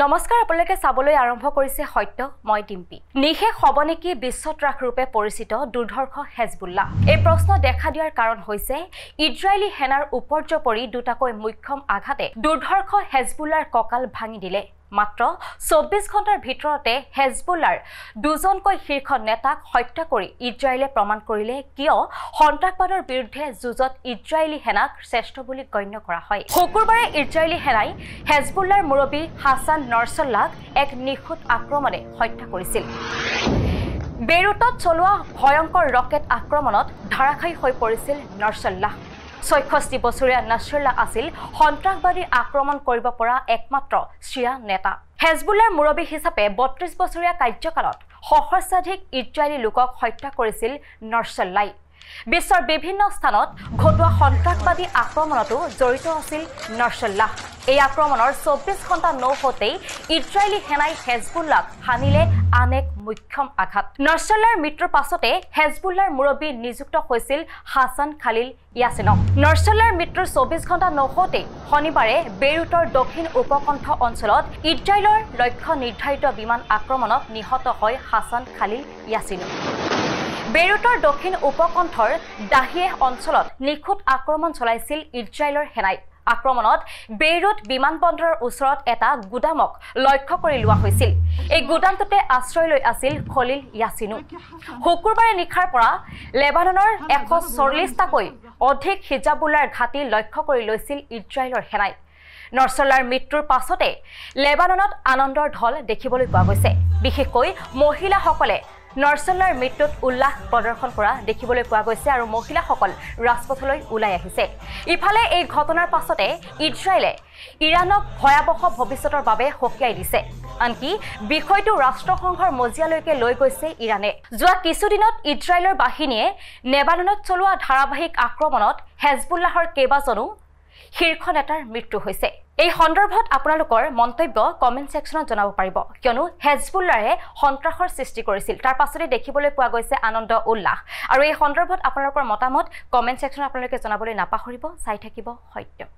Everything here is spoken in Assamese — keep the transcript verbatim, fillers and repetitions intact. নমস্কাৰ আপোনালোকে সাবলৈ আৰম্ভ কৰিছে হয়ত মই টিম্পি নিখে খবনে কি বিশ্বত্ৰাক ৰূপে পৰিচিত দুৰ্ধৰ্ষ হেজবুল্লাহ এই প্ৰশ্ন দেখা দিয়াৰ কাৰণ হৈছে ইজৰাইলী হেনাৰ ওপৰজ পৰি দুটাকৈ মুখ্যম আঘাতে দুৰ্ধৰ্ষ হেজবুল্লাহৰ ককাল ভাঙি দিলে মাত্ৰ চৌব্বিশ ঘণ্টাৰ ভিতৰতে হেজবুল্লাহৰ দুজনকৈ শীৰ্ষ নেতাক হত্যা কৰি ইজৰাইলে প্ৰমাণ কৰিলে কিয় হন্তাকবাদৰ বিৰুদ্ধে যুঁজত ইজৰাইলী হেনাক শ্ৰেষ্ঠ বুলি গণ্য কৰা হয় শুকুৰবাৰে ইজৰাইলী হেনাই হেজবুল্লাহৰ মুৰব্বী হাছান নাছৰুল্লাহক এক নিখুঁত আক্ৰমণে হত্যা কৰিছিল বেইৰুটত চলোৱা ভয়ংকৰ ৰকেট আক্ৰমণত ধাৰাখাই হৈ পৰিছিল নাছৰুল্লাহ ছয়ষষ্ঠি বছৰীয়া নাছৰুল্লাহ আছিল হন্তাকবাদী আক্ৰমণ কৰিব পৰা একমাত্ৰ শ্ৰিয়া নেতা হেজবুল্লাহৰ মুৰব্বী হিচাপে বত্ৰিশ বছৰীয়া কাৰ্যকালত সহস্ৰাধিক ইজৰাইলী লোকক হত্যা কৰিছিল নাছৰুল্লাহ বিশ্বৰ বিভিন্ন স্থানত ঘটোৱা হন্তাকবাদী আক্ৰমণতো জড়িত আছিল নাছৰুল্লাহ এই আক্ৰমণৰ চৌব্বিশ ঘণ্টা নহওঁতেই ইজৰাইলী সেনাই হেজবুল্লাহক হানিলে আনেক মুখ্যম আঘাত নাছৰুল্লাহৰ মৃত্যুৰ পাছতে হেজবুল্লাহৰ মুৰব্বী নিযুক্ত হৈছিল হাছান খালিল ইয়াছিনক নাছৰুল্লাহৰ মৃত্যুৰ চৌব্বিশ ঘণ্টা নহওঁতেই শনিবাৰে বেইৰুটৰ দক্ষিণ উপকণ্ঠ অঞ্চলত ইজৰাইলৰ লক্ষ্য নিৰ্ধাৰিত বিমান আক্ৰমণত নিহত হয় হাছান খালিল ইয়াছিন বেইৰুটৰ দক্ষিণ উপকণ্ঠৰ দাহিয়ে অঞ্চলত নিখুঁত আক্ৰমণ চলাইছিল ইজৰাইলৰ সেনাই আক্ৰমণত বেইৰুট বিমানবন্দৰৰ ওচৰত এটা গুদামক লক্ষ্য কৰি লোৱা হৈছিল এই গুদামটোতে আশ্ৰয় লৈ আছিল খলিল ইয়াছিনো শুকুৰবাৰে নিখাৰ পৰা লেবাননৰ এশ চল্লিশ টাকৈ অধিক হিজাবুল্লাহৰ ঘাটি লক্ষ্য কৰি লৈছিল ইজৰাইলৰ সেনাই নাছৰুল্লাহৰ মৃত্যুৰ পাছতে লেবাননত আনন্দৰ ঢল দেখিবলৈ পোৱা গৈছে বিশেষকৈ মহিলাসকলে নাছৰুল্লাহৰ মৃত্যুত উল্লাস প্ৰদৰ্শন কৰা দেখিবলৈ পোৱা গৈছে আৰু মহিলাসকল ৰাজপথলৈ ওলাই আহিছে ইফালে এই ঘটনাৰ পাছতে ইজৰাইলে ইৰানক ভয়াবহ ভৱিষ্যতৰ বাবে সকীয়াই দিছে আনকি বিষয়টো ৰাষ্ট্ৰসংঘৰ মজিয়ালৈকে লৈ গৈছে ইৰানে যোৱা কিছুদিনত ইজৰাইলৰ বাহিনীয়ে লেবাননত চলোৱা ধাৰাবাহিক আক্ৰমণত হেজবুল্লাহৰ কেইবাজনো শীৰ্ষ নেতাৰ মৃত্যু হৈছে এই সন্দৰ্ভত আপোনালোকৰ মন্তব্য কমেণ্ট সেকশনত জনাব পাৰিব কিয়নো হেজবুল্লাহে হন্তাকৰ সৃষ্টি কৰিছিল তাৰ পাছতে দেখিবলৈ পোৱা গৈছে আনন্দ উল্লাস আৰু এই সন্দৰ্ভত আপোনালোকৰ মতামত কমেণ্ট সেকশনত আপোনালোকে জনাবলৈ নাপাহৰিব চাই থাকিব হয়তো